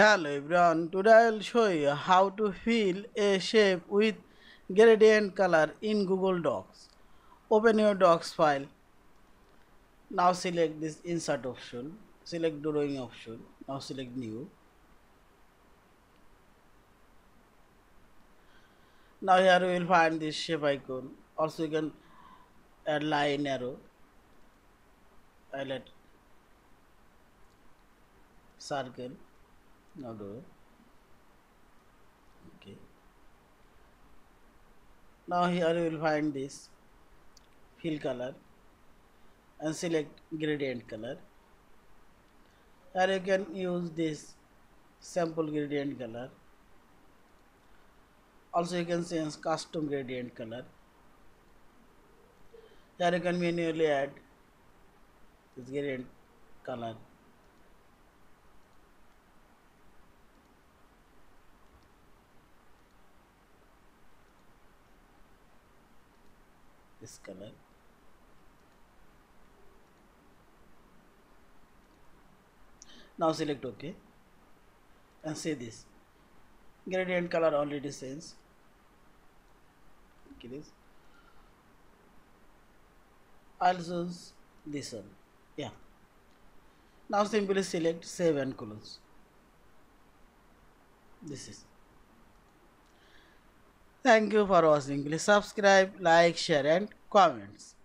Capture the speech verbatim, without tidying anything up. Hello everyone, today I will show you how to fill a shape with gradient color in Google Docs. Open your Docs file. Now select this insert option, select drawing option, now select new. Now here you will find this shape icon, also you can add line arrow. I let circle. Now do it. Okay. Now here you will find this fill color and select gradient color. Here you can use this sample gradient color. Also you can change custom gradient color. Here you can manually add this gradient color. This color. Now select OK and see this gradient color already changed. Okay, this. I'll choose this one. Yeah. Now simply select save and close. This is. Thank you for watching. Please subscribe, like, share and comments.